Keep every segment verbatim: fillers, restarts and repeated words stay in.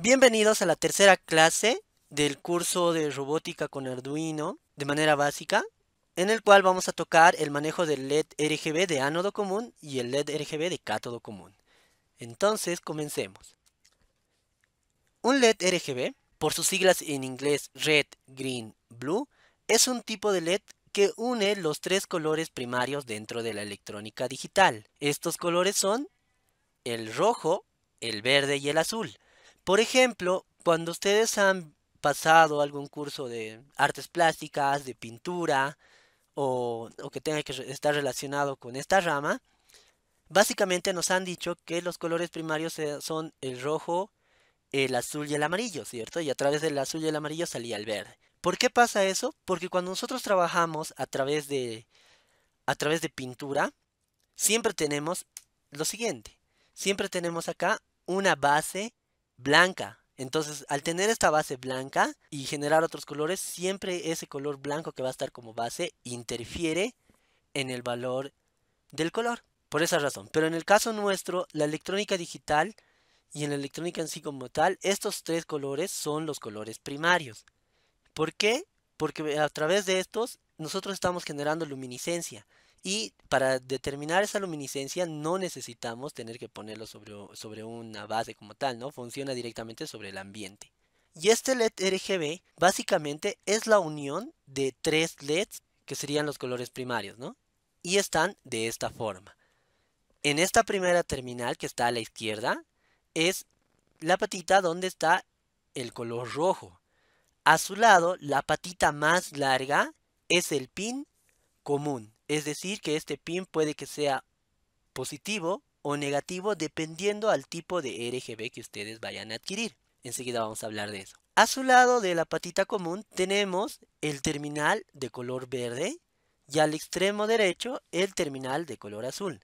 Bienvenidos a la tercera clase del curso de robótica con Arduino de manera básica, en el cual vamos a tocar el manejo del L E D R G B de ánodo común y el L E D R G B de cátodo común. Entonces, comencemos. Un L E D R G B, por sus siglas en inglés Red, Green, Blue, es un tipo de L E D que une los tres colores primarios dentro de la electrónica digital. Estos colores son el rojo, el verde y el azul. Por ejemplo, cuando ustedes han pasado algún curso de artes plásticas, de pintura, o, o que tenga que estar relacionado con esta rama, básicamente nos han dicho que los colores primarios son el rojo, el azul y el amarillo, ¿cierto? Y a través del azul y el amarillo salía el verde. ¿Por qué pasa eso? Porque cuando nosotros trabajamos a través de, a través de pintura, siempre tenemos lo siguiente. Siempre tenemos acá una base blanca. Entonces, al tener esta base blanca y generar otros colores, siempre ese color blanco que va a estar como base interfiere en el valor del color, por esa razón. Pero en el caso nuestro, la electrónica digital y en la electrónica en sí como tal, estos tres colores son los colores primarios. ¿Por qué? Porque a través de estos nosotros estamos generando luminiscencia. Y para determinar esa luminiscencia no necesitamos tener que ponerlo sobre, sobre una base como tal, ¿no? Funciona directamente sobre el ambiente. Y este L E D R G B básicamente es la unión de tres L E Ds que serían los colores primarios, ¿no? Y están de esta forma. En esta primera terminal que está a la izquierda es la patita donde está el color rojo. A su lado, la patita más larga es el pin común. Es decir, que este pin puede que sea positivo o negativo dependiendo al tipo de R G B que ustedes vayan a adquirir. Enseguida vamos a hablar de eso. A su lado de la patita común tenemos el terminal de color verde y al extremo derecho el terminal de color azul.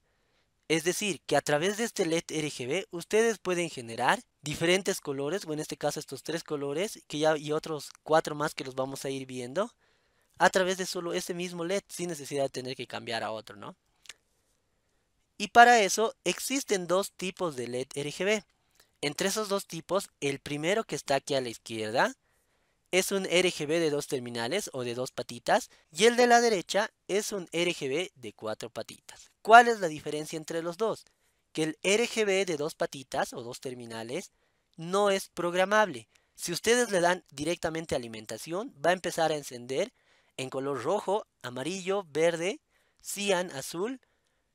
Es decir, que a través de este L E D R G B ustedes pueden generar diferentes colores, o en este caso estos tres colores que ya, y otros cuatro más que los vamos a ir viendo, a través de solo ese mismo L E D, sin necesidad de tener que cambiar a otro, ¿no? Y para eso existen dos tipos de L E D R G B. Entre esos dos tipos, el primero que está aquí a la izquierda es un R G B de dos terminales o de dos patitas, y el de la derecha es un R G B de cuatro patitas. ¿Cuál es la diferencia entre los dos? Que el R G B de dos patitas o dos terminales no es programable. Si ustedes le dan directamente alimentación, va a empezar a encender en color rojo, amarillo, verde, cian, azul,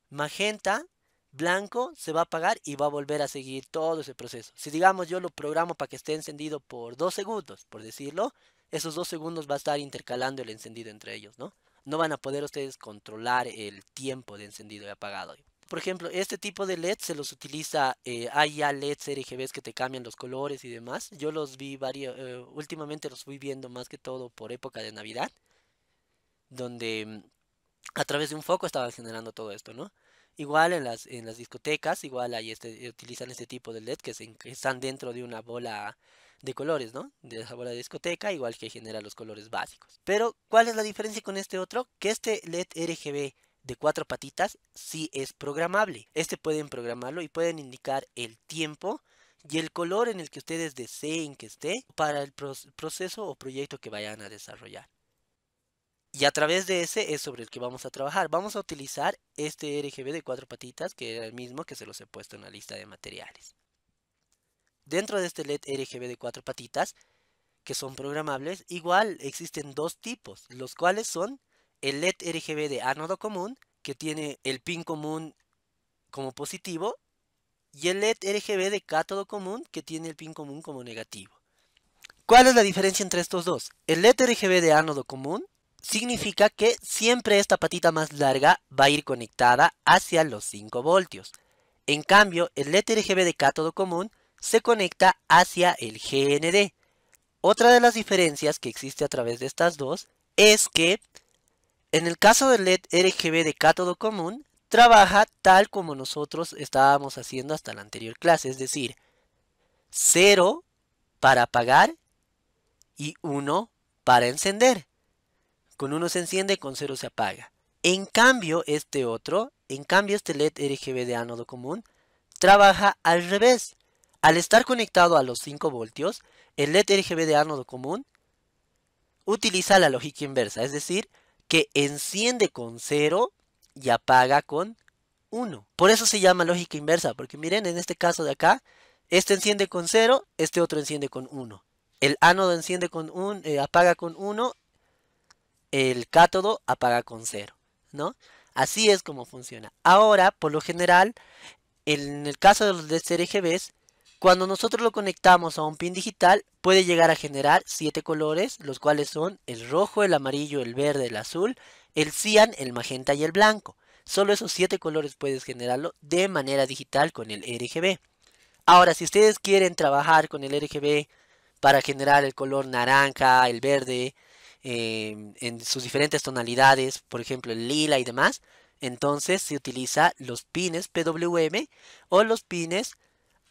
magenta, blanco, se va a apagar y va a volver a seguir todo ese proceso. Si digamos yo lo programo para que esté encendido por dos segundos, por decirlo, esos dos segundos va a estar intercalando el encendido entre ellos, ¿no? No van a poder ustedes controlar el tiempo de encendido y apagado. Por ejemplo, este tipo de L E D se los utiliza, eh, hay ya L E Ds R G Bs que te cambian los colores y demás. Yo los vi varios, eh, últimamente los fui viendo más que todo por época de Navidad, donde a través de un foco estaba generando todo esto, ¿no? Igual en las, en las discotecas, igual ahí este, utilizan este tipo de L E D que, se, que están dentro de una bola de colores, ¿no? De esa bola de discoteca, igual que genera los colores básicos. Pero, ¿cuál es la diferencia con este otro? Que este L E D R G B de cuatro patitas sí es programable. Este pueden programarlo y pueden indicar el tiempo y el color en el que ustedes deseen que esté para el proceso o proyecto que vayan a desarrollar. Y a través de ese es sobre el que vamos a trabajar. Vamos a utilizar este R G B de cuatro patitas, que era el mismo que se los he puesto en la lista de materiales. Dentro de este L E D R G B de cuatro patitas, que son programables, igual existen dos tipos, los cuales son el L E D R G B de ánodo común, que tiene el pin común como positivo, y el L E D R G B de cátodo común, que tiene el pin común como negativo. ¿Cuál es la diferencia entre estos dos? El L E D R G B de ánodo común significa que siempre esta patita más larga va a ir conectada hacia los cinco voltios. En cambio, el L E D R G B de cátodo común se conecta hacia el G N D. Otra de las diferencias que existe a través de estas dos es que en el caso del L E D R G B de cátodo común trabaja tal como nosotros estábamos haciendo hasta la anterior clase, es decir, cero para apagar y uno para encender. Con uno se enciende, con cero se apaga. En cambio, este otro, en cambio este L E D R G B de ánodo común, trabaja al revés. Al estar conectado a los cinco voltios, el L E D R G B de ánodo común utiliza la lógica inversa, es decir, que enciende con cero y apaga con uno. Por eso se llama lógica inversa, porque miren, en este caso de acá, este enciende con cero, este otro enciende con uno. El ánodo enciende con un, eh, apaga con uno, el cátodo apaga con cero, ¿no? Así es como funciona. Ahora, por lo general, en el caso de los L E Ds R G Bs, cuando nosotros lo conectamos a un pin digital, puede llegar a generar siete colores, los cuales son el rojo, el amarillo, el verde, el azul, el cian, el magenta y el blanco. Solo esos siete colores puedes generarlo de manera digital con el R G B. Ahora, si ustedes quieren trabajar con el R G B para generar el color naranja, el verde, eh, en sus diferentes tonalidades, por ejemplo el lila y demás, entonces se utiliza los pines P W M o los pines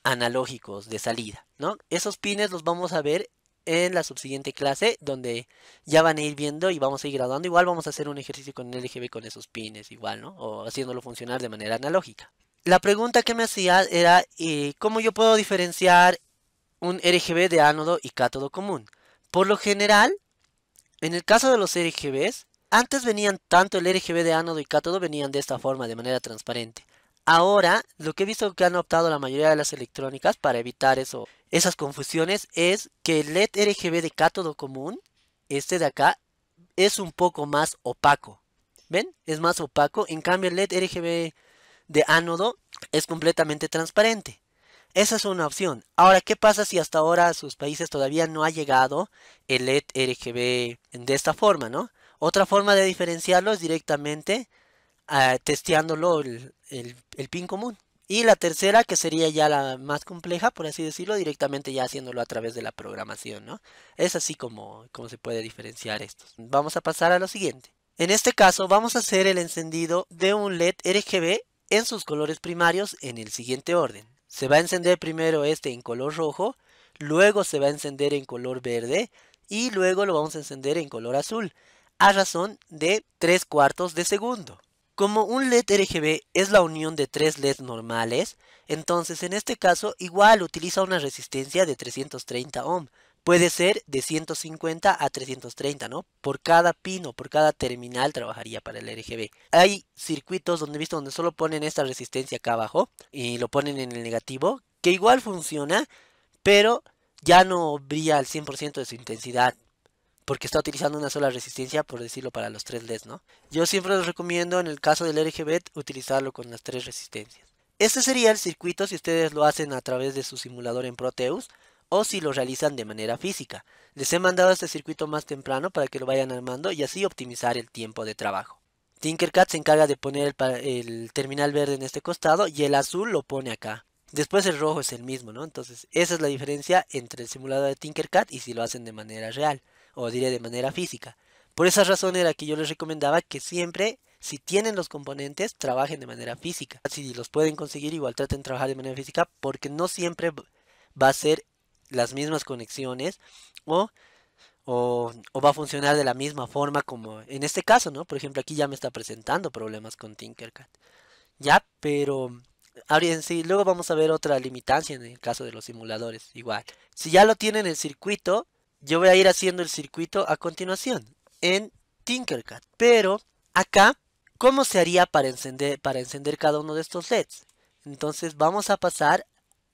analógicos de salida, ¿no? Esos pines los vamos a ver en la subsiguiente clase, donde ya van a ir viendo y vamos a ir graduando. Igual vamos a hacer un ejercicio con el L G B con esos pines igual, ¿no? O haciéndolo funcionar de manera analógica. La pregunta que me hacía era eh, ¿cómo yo puedo diferenciar un R G B de ánodo y cátodo común? Por lo general, en el caso de los R G Bs, antes venían tanto el R G B de ánodo y cátodo, venían de esta forma, de manera transparente. Ahora, lo que he visto que han optado la mayoría de las electrónicas para evitar eso, esas confusiones, es que el L E D R G B de cátodo común, este de acá, es un poco más opaco. ¿Ven? Es más opaco. En cambio, el L E D R G B de ánodo es completamente transparente. Esa es una opción. Ahora, ¿qué pasa si hasta ahora a sus países todavía no ha llegado el L E D R G B de esta forma, ¿no? Otra forma de diferenciarlo es directamente uh, testeándolo el, el, el pin común. Y la tercera, que sería ya la más compleja, por así decirlo, directamente ya haciéndolo a través de la programación, ¿no? Es así como, como se puede diferenciar esto. Vamos a pasar a lo siguiente. En este caso, vamos a hacer el encendido de un L E D R G B en sus colores primarios en el siguiente orden. Se va a encender primero este en color rojo, luego se va a encender en color verde y luego lo vamos a encender en color azul, a razón de tres cuartos de segundo. Como un L E D R G B es la unión de tres L E Ds normales, entonces en este caso igual utiliza una resistencia de trescientos treinta ohm. Puede ser de ciento cincuenta a trescientos treinta, ¿no? Por cada pin o por cada terminal trabajaría para el R G B. Hay circuitos donde he visto donde solo ponen esta resistencia acá abajo y lo ponen en el negativo, que igual funciona, pero ya no brilla al cien por ciento de su intensidad, porque está utilizando una sola resistencia, por decirlo, para los tres L E Ds, ¿no? Yo siempre les recomiendo, en el caso del R G B, utilizarlo con las tres resistencias. Este sería el circuito si ustedes lo hacen a través de su simulador en Proteus, o si lo realizan de manera física. Les he mandado este circuito más temprano para que lo vayan armando y así optimizar el tiempo de trabajo. Tinkercad se encarga de poner el, el terminal verde en este costado y el azul lo pone acá. Después el rojo es el mismo, ¿no? Entonces esa es la diferencia entre el simulador de Tinkercad y si lo hacen de manera real, o diré de manera física. Por esa razón era que yo les recomendaba que siempre, si tienen los componentes, trabajen de manera física. Si los pueden conseguir, igual traten de trabajar de manera física, porque no siempre va a ser las mismas conexiones o, o, o va a funcionar de la misma forma como en este caso, ¿no? Por ejemplo, aquí ya me está presentando problemas con Tinkercad. Ya, pero ahora en sí, luego vamos a ver otra limitancia en el caso de los simuladores. Igual, si ya lo tienen el circuito, yo voy a ir haciendo el circuito a continuación en Tinkercad. Pero acá, ¿cómo se haría para encender, para encender cada uno de estos L E Ds? Entonces vamos a pasar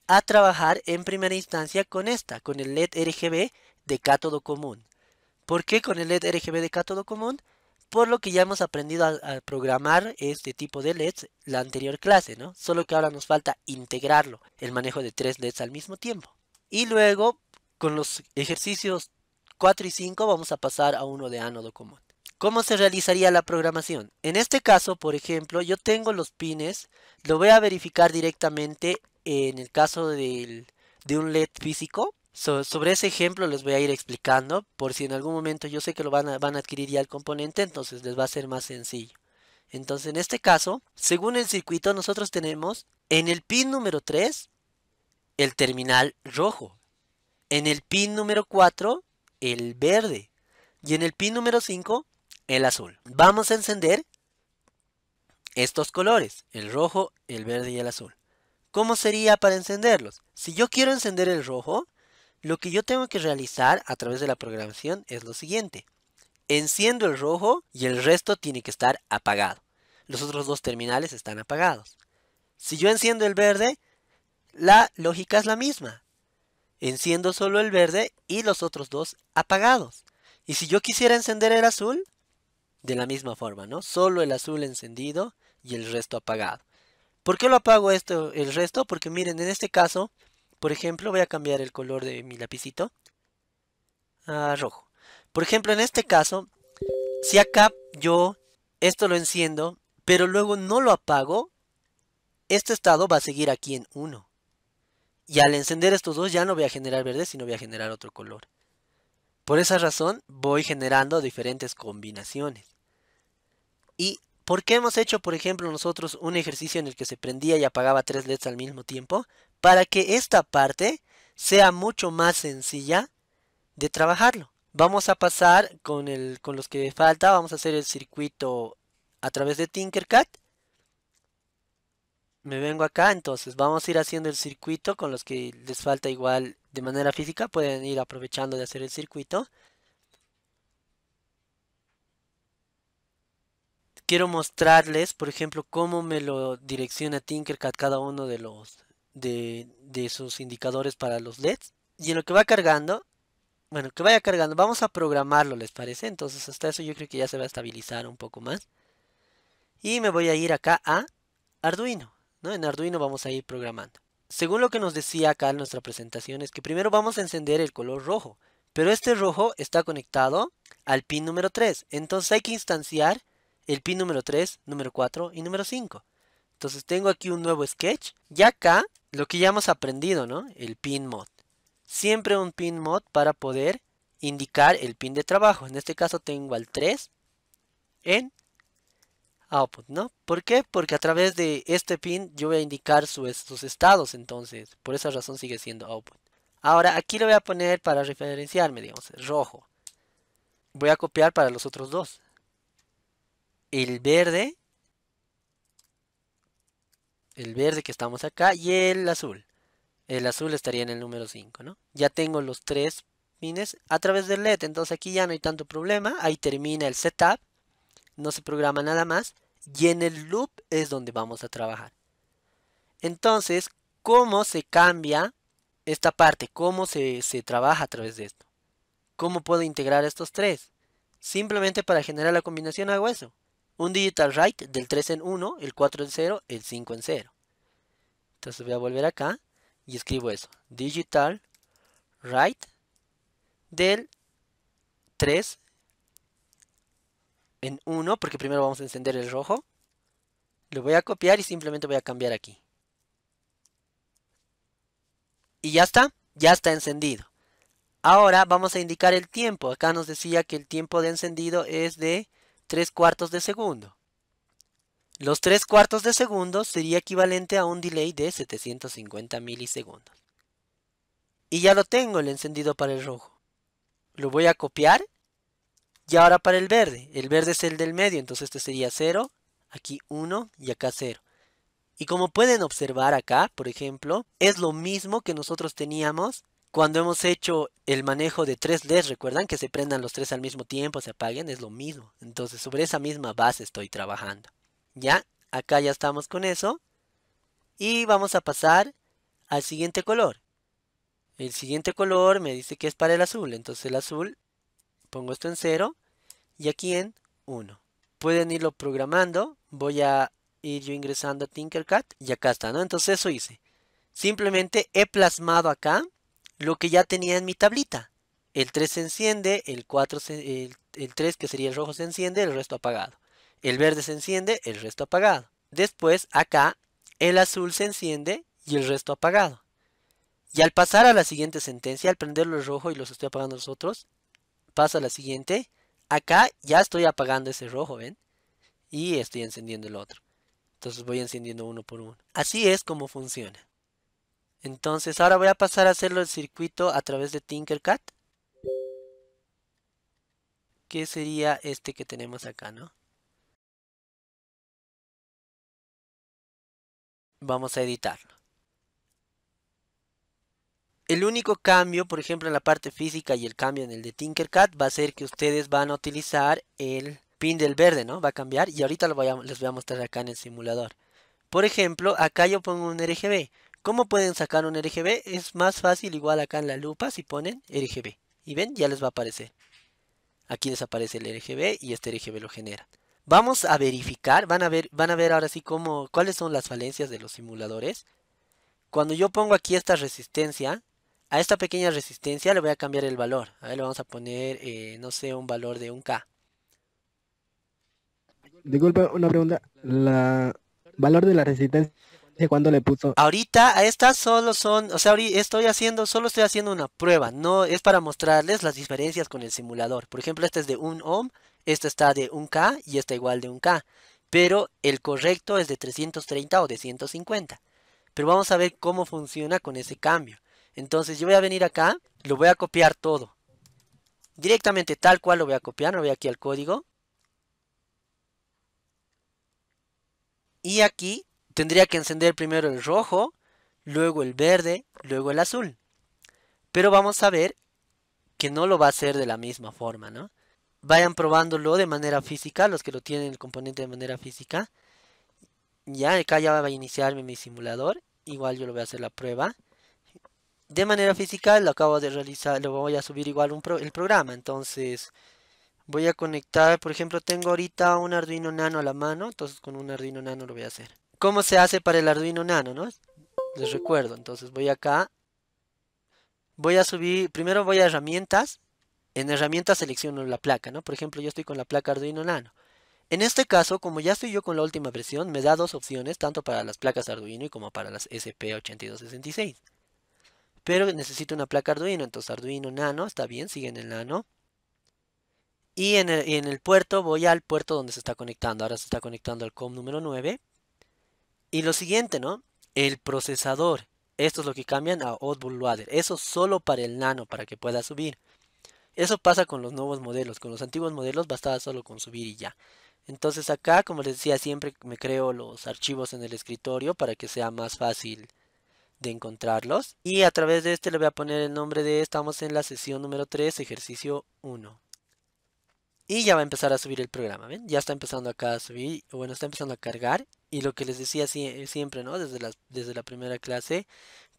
a trabajar en primera instancia con esta, con el L E D R G B de cátodo común. ¿Por qué con el L E D R G B de cátodo común? Por lo que ya hemos aprendido a, a programar este tipo de L E Ds la anterior clase, ¿no? Solo que ahora nos falta integrarlo, el manejo de tres L E Ds al mismo tiempo. Y luego, con los ejercicios cuatro y cinco, vamos a pasar a uno de ánodo común. ¿Cómo se realizaría la programación? En este caso, por ejemplo, yo tengo los pines, lo voy a verificar directamente en el caso del, de un L E D físico. So, sobre ese ejemplo les voy a ir explicando, por si en algún momento yo sé que lo van a, van a adquirir ya el componente, entonces les va a ser más sencillo. Entonces en este caso, según el circuito, nosotros tenemos en el pin número tres, el terminal rojo. En el pin número cuatro, el verde. Y en el pin número cinco, el azul. Vamos a encender estos colores, el rojo, el verde y el azul. ¿Cómo sería para encenderlos? Si yo quiero encender el rojo, lo que yo tengo que realizar a través de la programación es lo siguiente. Enciendo el rojo y el resto tiene que estar apagado. Los otros dos terminales están apagados. Si yo enciendo el verde, la lógica es la misma. Enciendo solo el verde y los otros dos apagados. Y si yo quisiera encender el azul, de la misma forma, ¿no? Solo el azul encendido y el resto apagado. ¿Por qué lo apago esto, el resto? Porque miren, en este caso, por ejemplo, voy a cambiar el color de mi lapicito a rojo. Por ejemplo, en este caso, si acá yo esto lo enciendo, pero luego no lo apago, este estado va a seguir aquí en uno. Y al encender estos dos ya no voy a generar verde, sino voy a generar otro color. Por esa razón voy generando diferentes combinaciones. Y ¿por qué hemos hecho, por ejemplo, nosotros un ejercicio en el que se prendía y apagaba tres L E Ds al mismo tiempo? Para que esta parte sea mucho más sencilla de trabajarlo. Vamos a pasar con, el, con los que falta, vamos a hacer el circuito a través de Tinkercad. Me vengo acá, entonces vamos a ir haciendo el circuito con los que les falta igual de manera física. Pueden ir aprovechando de hacer el circuito. Quiero mostrarles, por ejemplo, cómo me lo direcciona Tinkercad cada uno de los de, de sus indicadores para los L E Ds. Y en lo que va cargando, bueno, que vaya cargando, vamos a programarlo, ¿les parece? Entonces hasta eso yo creo que ya se va a estabilizar un poco más. Y me voy a ir acá a Arduino, ¿no? En Arduino vamos a ir programando. Según lo que nos decía acá en nuestra presentación es que primero vamos a encender el color rojo. Pero este rojo está conectado al pin número tres. Entonces hay que instanciar el pin número tres, número cuatro y número cinco. Entonces tengo aquí un nuevo sketch. Y acá lo que ya hemos aprendido, ¿no? El pin mod. Siempre un pin mod para poder indicar el pin de trabajo. En este caso tengo al tres en output, ¿no? ¿Por qué? Porque a través de este pin yo voy a indicar sus, sus estados. Entonces por esa razón sigue siendo output. Ahora aquí lo voy a poner para referenciarme, digamos, rojo. Voy a copiar para los otros dos. El verde, el verde que estamos acá, y el azul. El azul estaría en el número cinco, ¿no? Ya tengo los tres pines a través del L E D, entonces aquí ya no hay tanto problema. Ahí termina el setup, no se programa nada más. Y en el loop es donde vamos a trabajar. Entonces, ¿cómo se cambia esta parte? ¿Cómo se, se trabaja a través de esto? ¿Cómo puedo integrar estos tres? Simplemente para generar la combinación hago eso. Un digital write del tres en uno, el cuatro en cero, el cinco en cero. Entonces voy a volver acá y escribo eso. Digital write del tres en uno, porque primero vamos a encender el rojo. Lo voy a copiar y simplemente voy a cambiar aquí. Y ya está, ya está encendido. Ahora vamos a indicar el tiempo. Acá nos decía que el tiempo de encendido es de tres cuartos de segundo. Los tres cuartos de segundo sería equivalente a un delay de setecientos cincuenta milisegundos. Y ya lo tengo el encendido para el rojo. Lo voy a copiar. Y ahora para el verde. El verde es el del medio. Entonces este sería cero. Aquí uno y acá cero. Y como pueden observar acá, por ejemplo, es lo mismo que nosotros teníamos cuando hemos hecho el manejo de tres L E Ds, recuerdan que se prendan los tres al mismo tiempo, se apaguen, es lo mismo. Entonces sobre esa misma base estoy trabajando. Ya, acá ya estamos con eso. Y vamos a pasar al siguiente color. El siguiente color me dice que es para el azul. Entonces el azul, pongo esto en cero y aquí en uno. Pueden irlo programando. Voy a ir yo ingresando a Tinkercad y acá está, ¿no? Entonces eso hice. Simplemente he plasmado acá lo que ya tenía en mi tablita. El tres se enciende, el, cuatro se, el, el tres que sería el rojo se enciende, el resto apagado. El verde se enciende, el resto apagado. Después acá el azul se enciende y el resto apagado. Y al pasar a la siguiente sentencia, al prenderlo el rojo y los estoy apagando los otros, paso a la siguiente. Acá ya estoy apagando ese rojo, ¿ven? Y estoy encendiendo el otro. Entonces voy encendiendo uno por uno. Así es como funciona. Entonces ahora voy a pasar a hacerlo el circuito a través de Tinkercad. Que sería este que tenemos acá, ¿no? Vamos a editarlo. El único cambio, por ejemplo, en la parte física y el cambio en el de Tinkercad va a ser que ustedes van a utilizar el pin del verde, ¿no? Va a cambiar y ahorita lo voy a, les voy a mostrar acá en el simulador. Por ejemplo, acá yo pongo un R G B. ¿Cómo pueden sacar un R G B? Es más fácil, igual acá en la lupa, si ponen R G B. Y ven, ya les va a aparecer. Aquí les aparece el R G B y este R G B lo genera. Vamos a verificar, van a ver, van a ver ahora sí cómo, cuáles son las falencias de los simuladores. Cuando yo pongo aquí esta resistencia, a esta pequeña resistencia le voy a cambiar el valor. A ver, le vamos a poner, eh, no sé, un valor de un K. Disculpa, una pregunta. La valor de la resistencia, ¿cuándo le puso? Ahorita, a estas solo son, o sea, ahorita estoy haciendo, solo estoy haciendo una prueba. No es para mostrarles las diferencias con el simulador. Por ejemplo, este es de un ohm, este está de un K y está igual de un K. Pero el correcto es de trescientos treinta o de ciento cincuenta. Pero vamos a ver cómo funciona con ese cambio. Entonces yo voy a venir acá, lo voy a copiar todo. Directamente tal cual lo voy a copiar, me voy aquí al código. Y aquí tendría que encender primero el rojo, luego el verde, luego el azul. Pero vamos a ver que no lo va a hacer de la misma forma, ¿no? Vayan probándolo de manera física, los que lo tienen el componente de manera física. Ya acá ya va a iniciarme mi simulador, igual yo lo voy a hacer la prueba. De manera física lo acabo de realizar, lo voy a subir igual un pro, el programa, entonces voy a conectar, por ejemplo tengo ahorita un Arduino Nano a la mano, entonces con un Arduino Nano lo voy a hacer. ¿Cómo se hace para el Arduino Nano, no? Les recuerdo, entonces voy acá, voy a subir, primero voy a herramientas, en herramientas selecciono la placa, ¿no? Por ejemplo yo estoy con la placa Arduino Nano. En este caso, como ya estoy yo con la última versión, me da dos opciones, tanto para las placas Arduino y como para las S P ocho dos seis seis. Pero necesito una placa Arduino, entonces Arduino Nano, está bien, sigue en el Nano. Y en el, en el puerto, voy al puerto donde se está conectando, ahora se está conectando al COM número nueve. Y lo siguiente, ¿no? El procesador, esto es lo que cambian a Output Loader, eso solo para el Nano, para que pueda subir. Eso pasa con los nuevos modelos, con los antiguos modelos bastaba solo con subir y ya. Entonces acá, como les decía, siempre me creo los archivos en el escritorio para que sea más fácil de encontrarlos. Y a través de este le voy a poner el nombre de, estamos en la sesión número tres, ejercicio uno. Y ya va a empezar a subir el programa, ¿ven? Ya está empezando acá a subir, bueno, está empezando a cargar. Y lo que les decía siempre, ¿no? Desde la, desde la primera clase,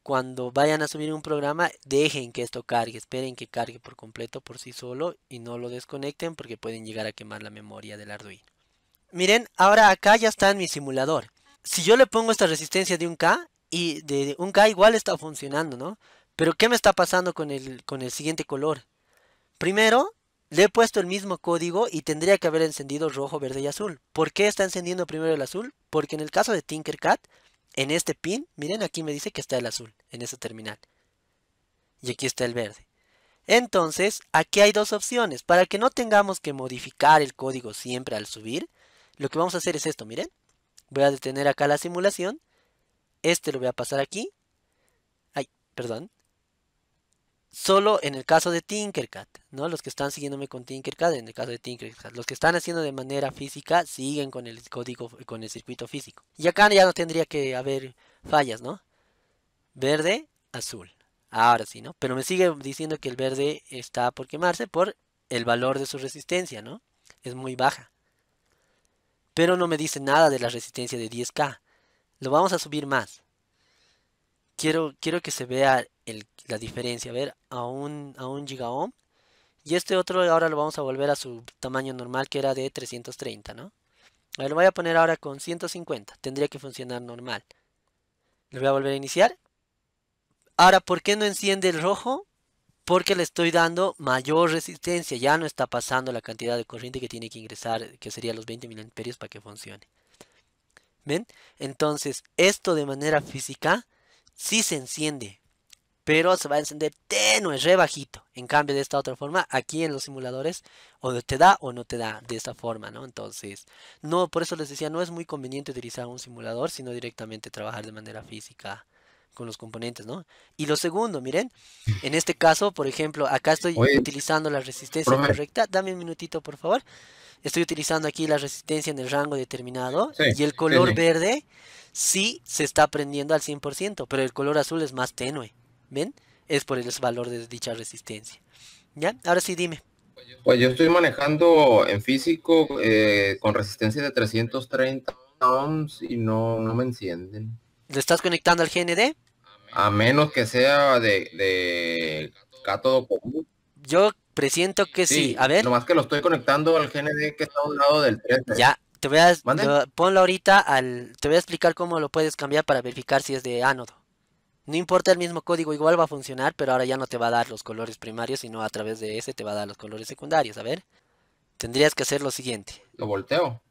cuando vayan a subir un programa, dejen que esto cargue, esperen que cargue por completo por sí solo y no lo desconecten porque pueden llegar a quemar la memoria del Arduino. Miren, ahora acá ya está en mi simulador. Si yo le pongo esta resistencia de un K, y de un K igual está funcionando, ¿no? Pero ¿qué me está pasando con el, con el siguiente color? Primero, le he puesto el mismo código y tendría que haber encendido rojo, verde y azul. ¿Por qué está encendiendo primero el azul? Porque en el caso de Tinkercad, en este pin, miren aquí me dice que está el azul, en ese terminal. Y aquí está el verde. Entonces, aquí hay dos opciones. Para que no tengamos que modificar el código siempre al subir, lo que vamos a hacer es esto, miren. Voy a detener acá la simulación. Este lo voy a pasar aquí. Ay, perdón. Solo en el caso de Tinkercad, ¿no? Los que están siguiéndome con Tinkercad, en el caso de Tinkercad. Los que están haciendo de manera física, siguen con el código, con el circuito físico. Y acá ya no tendría que haber fallas, ¿no? Verde, azul. Ahora sí, ¿no? Pero me sigue diciendo que el verde está por quemarse por el valor de su resistencia, ¿no? Es muy baja. Pero no me dice nada de la resistencia de diez K. Lo vamos a subir más. Quiero, quiero que se vea el, la diferencia. A ver, a un, a un gigaohm. Y este otro ahora lo vamos a volver a su tamaño normal que era de trescientos treinta, ¿no? A ver, lo voy a poner ahora con ciento cincuenta. Tendría que funcionar normal. Lo voy a volver a iniciar. Ahora, ¿por qué no enciende el rojo? Porque le estoy dando mayor resistencia. Ya no está pasando la cantidad de corriente que tiene que ingresar, que sería los veinte miliamperios para que funcione. ¿Ven? Entonces, esto de manera física sí se enciende, pero se va a encender tenue, re bajito. En cambio, de esta otra forma, aquí en los simuladores, o te da o no te da de esta forma, ¿no? Entonces, no, por eso les decía, no es muy conveniente utilizar un simulador, sino directamente trabajar de manera física con los componentes, ¿no? Y lo segundo, miren, en este caso, por ejemplo, acá estoy Oye, utilizando la resistencia profe. correcta. Dame un minutito, por favor. Estoy utilizando aquí la resistencia en el rango determinado, sí, y el color sí, sí. verde sí se está prendiendo al cien por ciento, pero el color azul es más tenue, ¿ven? es por el valor de dicha resistencia. ¿Ya? Ahora sí, dime. Pues yo estoy manejando en físico eh, con resistencia de trescientos treinta ohms y no, no me encienden. ¿Le estás conectando al G N D? A menos que sea de, de cátodo común. Yo presiento que sí. sí. A ver. Nomás que lo estoy conectando al G N D que está a un lado del tres D. Ya, te voy a lo, ponlo ahorita al. Te voy a explicar cómo lo puedes cambiar para verificar si es de ánodo. No importa, el mismo código igual va a funcionar, pero ahora ya no te va a dar los colores primarios, sino a través de ese te va a dar los colores secundarios. A ver, tendrías que hacer lo siguiente. Lo volteo.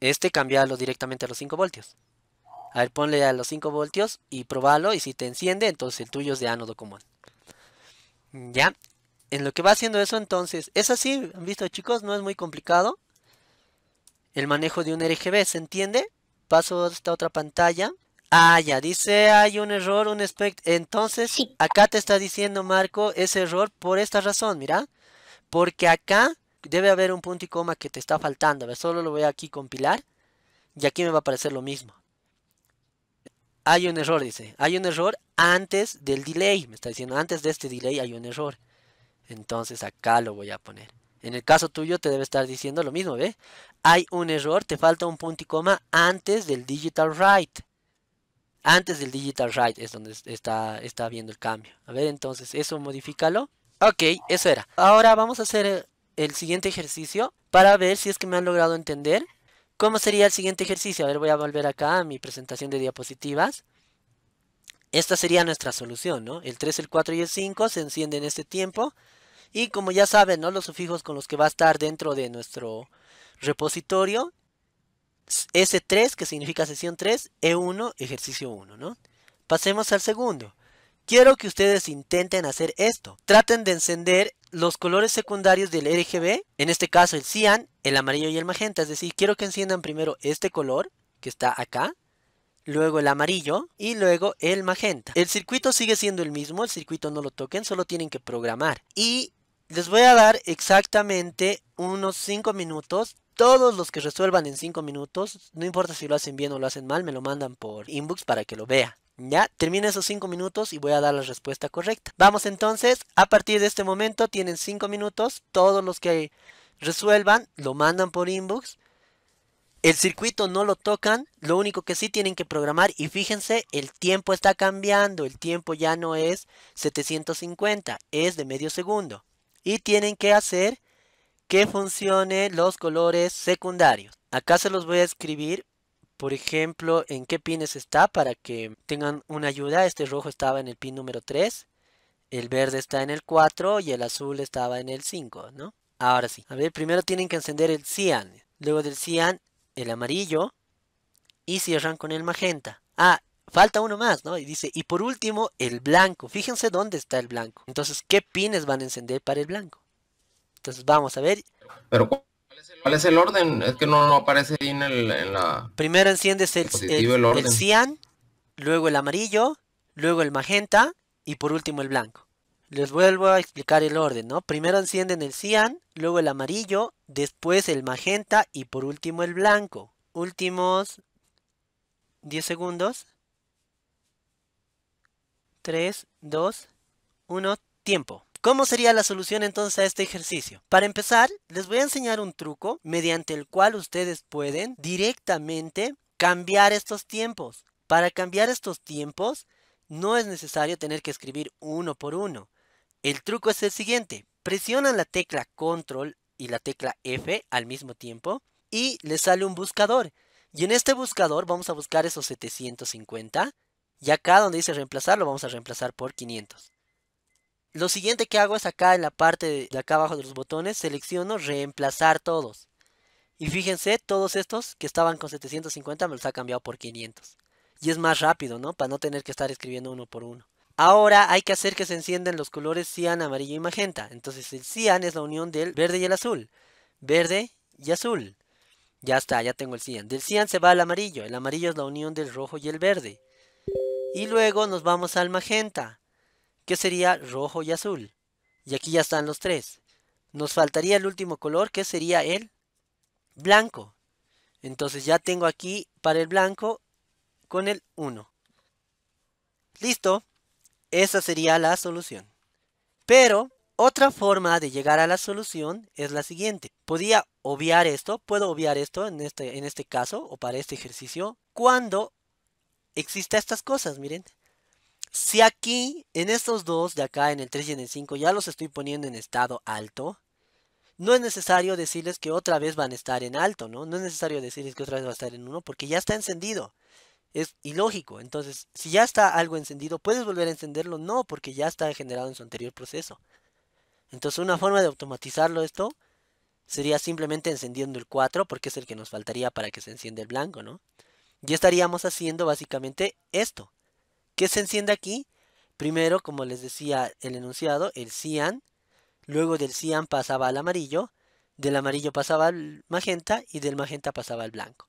Este, cambiarlo directamente a los cinco voltios. A ver, ponle a los cinco voltios y probalo, y si te enciende, entonces el tuyo es de ánodo común. Ya, en lo que va haciendo eso, entonces, es así, han visto chicos, no es muy complicado. El manejo de un R G B, ¿se entiende? Paso a esta otra pantalla. Ah, ya, dice hay un error, un spec. Entonces, sí. Acá te está diciendo, Marco, ese error por esta razón, mira. Porque acá debe haber un punto y coma que te está faltando. A ver, solo lo voy a aquí compilar y aquí me va a aparecer lo mismo. Hay un error, dice. Hay un error antes del delay. Me está diciendo, antes de este delay hay un error. Entonces, acá lo voy a poner. En el caso tuyo te debe estar diciendo lo mismo, ¿ves? Hay un error, te falta un punto y coma antes del digital write. Antes del digital write es donde está, está viendo el cambio. A ver, entonces, eso modifícalo. Ok, eso era. Ahora vamos a hacer el, el siguiente ejercicio para ver si es que me han logrado entender. ¿Cómo sería el siguiente ejercicio? A ver, voy a volver acá a mi presentación de diapositivas. Esta sería nuestra solución, ¿no? El tres, el cuatro y el cinco se encienden en este tiempo. Y como ya saben, ¿no? Los sufijos con los que va a estar dentro de nuestro repositorio. S tres, que significa sesión tres, E uno, ejercicio uno, ¿no? Pasemos al segundo. Quiero que ustedes intenten hacer esto. Traten de encender los colores secundarios del R G B, en este caso el cian, el amarillo y el magenta. Es decir, quiero que enciendan primero este color, que está acá, luego el amarillo y luego el magenta. El circuito sigue siendo el mismo, el circuito no lo toquen, solo tienen que programar. Y les voy a dar exactamente unos cinco minutos. Todos los que resuelvan en cinco minutos, no importa si lo hacen bien o lo hacen mal, me lo mandan por inbox para que lo vea. Ya, termina esos cinco minutos y voy a dar la respuesta correcta. Vamos entonces, a partir de este momento tienen cinco minutos, todos los que resuelvan lo mandan por inbox. El circuito no lo tocan, lo único que sí tienen que programar, y fíjense, el tiempo está cambiando, el tiempo ya no es setecientos cincuenta, es de medio segundo. Y tienen que hacer que funcionen los colores secundarios. Acá se los voy a escribir, por ejemplo, en qué pines está para que tengan una ayuda. Este rojo estaba en el pin número tres, el verde está en el cuatro y el azul estaba en el cinco, ¿no? Ahora sí. A ver, primero tienen que encender el cian, luego del cian el amarillo y cierran con el magenta. Ah, falta uno más, ¿no? Y dice, y por último el blanco. Fíjense dónde está el blanco. Entonces, ¿qué pines van a encender para el blanco? Entonces vamos a ver. Pero ¿cuál es el orden? Es que no, no aparece ahí en, el, en la... Primero enciendes el, el, el, el cian, luego el amarillo, luego el magenta y por último el blanco. Les vuelvo a explicar el orden, ¿no? Primero encienden el cian, luego el amarillo, después el magenta y por último el blanco. Últimos diez segundos. tres, dos, uno, tiempo. ¿Cómo sería la solución entonces a este ejercicio? Para empezar, les voy a enseñar un truco mediante el cual ustedes pueden directamente cambiar estos tiempos. Para cambiar estos tiempos, no es necesario tener que escribir uno por uno. El truco es el siguiente. Presionan la tecla Control y la tecla F al mismo tiempo y les sale un buscador. Y en este buscador vamos a buscar esos setecientos cincuenta y acá donde dice reemplazar lo vamos a reemplazar por quinientos. Lo siguiente que hago es acá en la parte de acá abajo de los botones, selecciono reemplazar todos. Y fíjense, todos estos que estaban con setecientos cincuenta me los ha cambiado por quinientos. Y es más rápido, ¿no? Para no tener que estar escribiendo uno por uno. Ahora hay que hacer que se enciendan los colores cian, amarillo y magenta. Entonces el cian es la unión del verde y el azul. Verde y azul. Ya está, ya tengo el cian. Del cian se va al amarillo. El amarillo es la unión del rojo y el verde. Y luego nos vamos al magenta, que sería rojo y azul. Y aquí ya están los tres. Nos faltaría el último color, que sería el blanco. Entonces ya tengo aquí para el blanco con el uno. Listo. Esa sería la solución. Pero otra forma de llegar a la solución es la siguiente. Podía obviar esto, puedo obviar esto en este, en este caso o para este ejercicio. Cuando exista estas cosas, miren. Si aquí, en estos dos de acá, en el tres y en el cinco, ya los estoy poniendo en estado alto, no es necesario decirles que otra vez van a estar en alto, ¿no? No es necesario decirles que otra vez va a estar en uno porque ya está encendido. Es ilógico. Entonces, si ya está algo encendido, ¿puedes volver a encenderlo? No, porque ya está generado en su anterior proceso. Entonces, una forma de automatizarlo esto sería simplemente encendiendo el cuatro porque es el que nos faltaría para que se encienda el blanco, ¿no? Y estaríamos haciendo básicamente esto. ¿Qué se enciende aquí? Primero, como les decía el enunciado, el cian. Luego del cian pasaba al amarillo. Del amarillo pasaba al magenta. Y del magenta pasaba al blanco.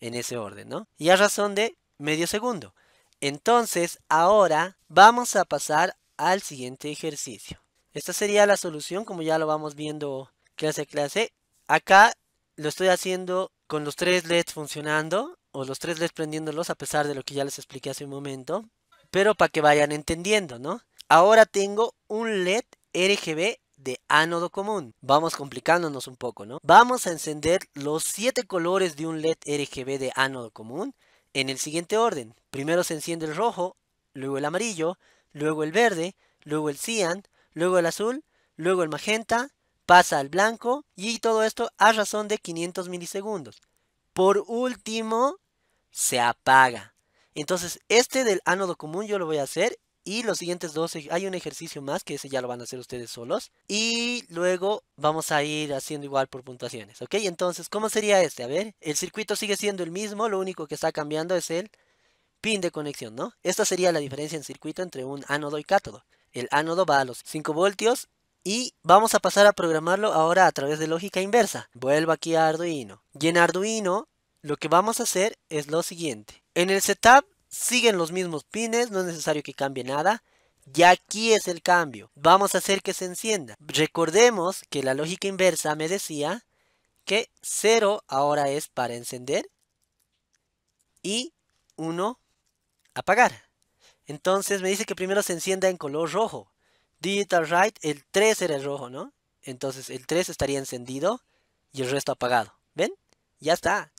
En ese orden, ¿no? Y a razón de medio segundo. Entonces, ahora vamos a pasar al siguiente ejercicio. Esta sería la solución, como ya lo vamos viendo clase a clase. Acá lo estoy haciendo con los tres L E Ds funcionando. O los tres L E Ds prendiéndolos a pesar de lo que ya les expliqué hace un momento. Pero para que vayan entendiendo, ¿no? Ahora tengo un L E D R G B de ánodo común. Vamos complicándonos un poco, ¿no? Vamos a encender los siete colores de un L E D R G B de ánodo común en el siguiente orden. Primero se enciende el rojo, luego el amarillo, luego el verde, luego el cian, luego el azul, luego el magenta, pasa al blanco y todo esto a razón de quinientos milisegundos. Por último, se apaga. Entonces, este del ánodo común yo lo voy a hacer. Y los siguientes dos, hay un ejercicio más que ese ya lo van a hacer ustedes solos. Y luego vamos a ir haciendo igual por puntuaciones, ¿ok? Entonces, ¿cómo sería este? A ver, el circuito sigue siendo el mismo, lo único que está cambiando es el pin de conexión, ¿no? Esta sería la diferencia en circuito entre un ánodo y cátodo. El ánodo va a los cinco voltios y vamos a pasar a programarlo ahora a través de lógica inversa. Vuelvo aquí a Arduino. Y en Arduino lo que vamos a hacer es lo siguiente. En el setup siguen los mismos pines, no es necesario que cambie nada. Y aquí es el cambio. Vamos a hacer que se encienda. Recordemos que la lógica inversa me decía que cero ahora es para encender y uno apagar. Entonces me dice que primero se encienda en color rojo. Digital Right, el tres era el rojo, ¿no? Entonces el tres estaría encendido y el resto apagado. ¿Ven? Ya está.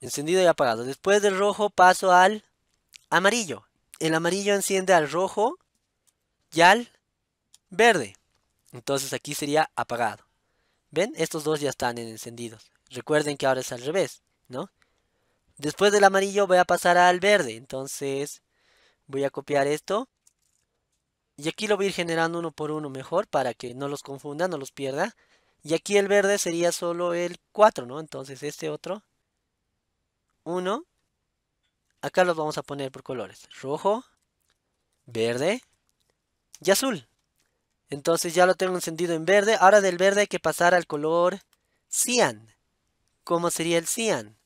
Encendido y apagado. Después del rojo paso al amarillo. El amarillo enciende al rojo y al verde. Entonces aquí sería apagado. ¿Ven? Estos dos ya están en encendidos. Recuerden que ahora es al revés, ¿no? Después del amarillo voy a pasar al verde. Entonces voy a copiar esto. Y aquí lo voy a ir generando uno por uno mejor para que no los confunda, no los pierda. Y aquí el verde sería solo el cuatro, ¿no? Entonces este otro. uno. Acá los vamos a poner por colores. Rojo, verde y azul. Entonces ya lo tengo encendido en verde. Ahora del verde hay que pasar al color cian. ¿Cómo sería el cian?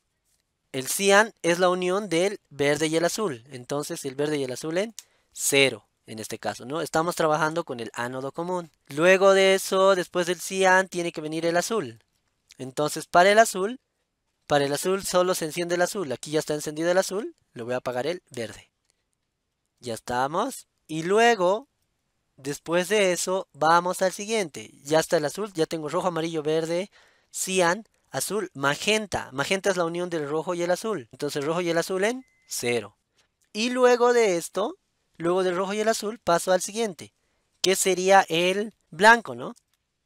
El cian es la unión del verde y el azul. Entonces el verde y el azul en cero. En este caso, ¿no? Estamos trabajando con el ánodo común. Luego de eso, después del cian, tiene que venir el azul. Entonces para el azul... Para el azul solo se enciende el azul. Aquí ya está encendido el azul. Le voy a apagar el verde. Ya estamos. Y luego, después de eso, vamos al siguiente. Ya está el azul. Ya tengo rojo, amarillo, verde, cian, azul, magenta. Magenta es la unión del rojo y el azul. Entonces rojo y el azul en cero. Y luego de esto, luego del rojo y el azul, paso al siguiente. Que sería el blanco, ¿no?